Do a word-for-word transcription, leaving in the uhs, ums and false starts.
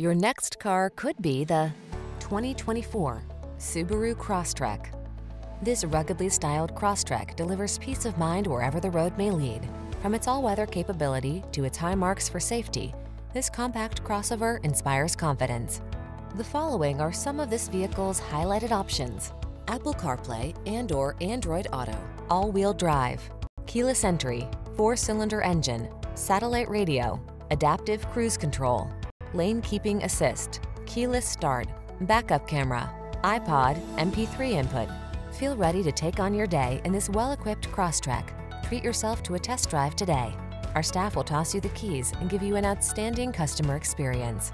Your next car could be the twenty twenty-four Subaru Crosstrek. This ruggedly styled Crosstrek delivers peace of mind wherever the road may lead. From its all-weather capability to its high marks for safety, this compact crossover inspires confidence. The following are some of this vehicle's highlighted options: Apple CarPlay and or Android Auto, all-wheel drive, keyless entry, four-cylinder engine, satellite radio, adaptive cruise control, lane keeping assist, keyless start, backup camera, iPod, M P three input. Feel ready to take on your day in this well-equipped Crosstrek. Treat yourself to a test drive today. Our staff will toss you the keys and give you an outstanding customer experience.